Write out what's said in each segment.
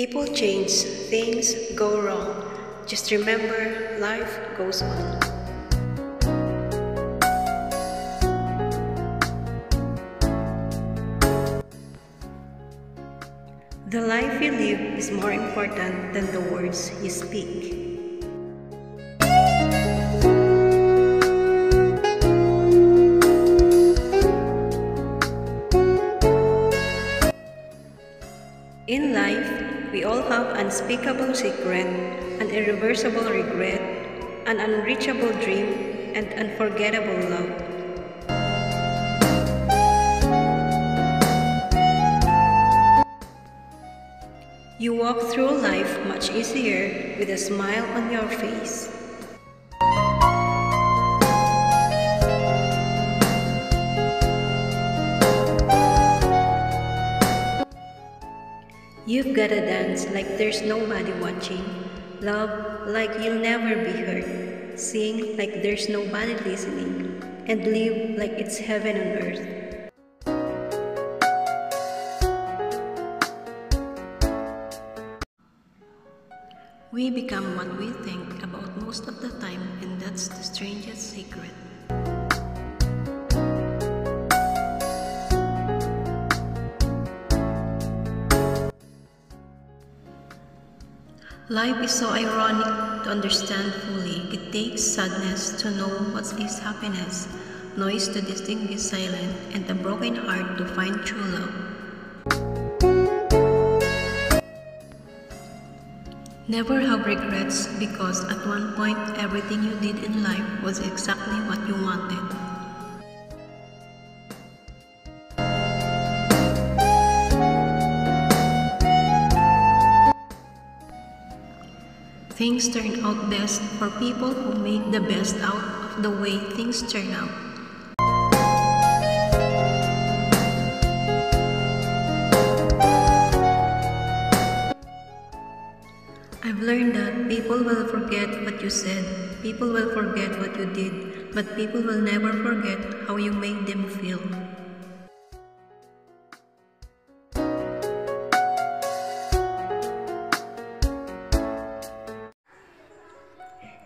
People change, things go wrong. Just remember, life goes on. The life you live is more important than the words you speak. In life, we all have unspeakable secret, an irreversible regret, an unreachable dream, and unforgettable love. You walk through life much easier with a smile on your face. You've gotta dance like there's nobody watching, love like you'll never be hurt, sing like there's nobody listening, and live like it's heaven on earth. We become what we think about most of the time, and that's the strangest secret. Life is so ironic to understand fully. It takes sadness to know what is happiness, noise to distinguish silence, and a broken heart to find true love. Never have regrets, because at one point everything you did in life was exactly what you wanted. Things turn out best for people who make the best out of the way things turn out. I've learned that people will forget what you said, people will forget what you did, but people will never forget how you made them feel.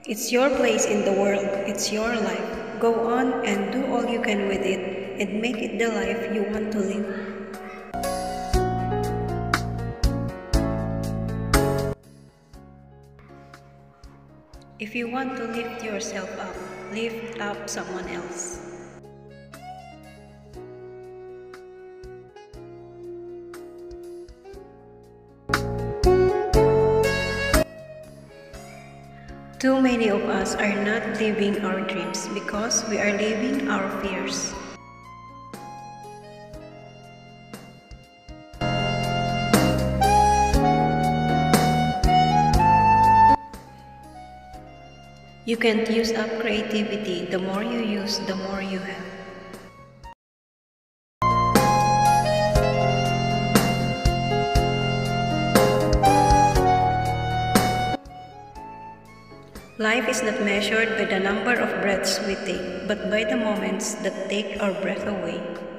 It's your place in the world, it's your life. Go on and do all you can with it, and make it the life you want to live. If you want to lift yourself up, lift up someone else. Too many of us are not living our dreams because we are living our fears. You can't use up creativity. The more you use, the more you have. Life is not measured by the number of breaths we take, but by the moments that take our breath away.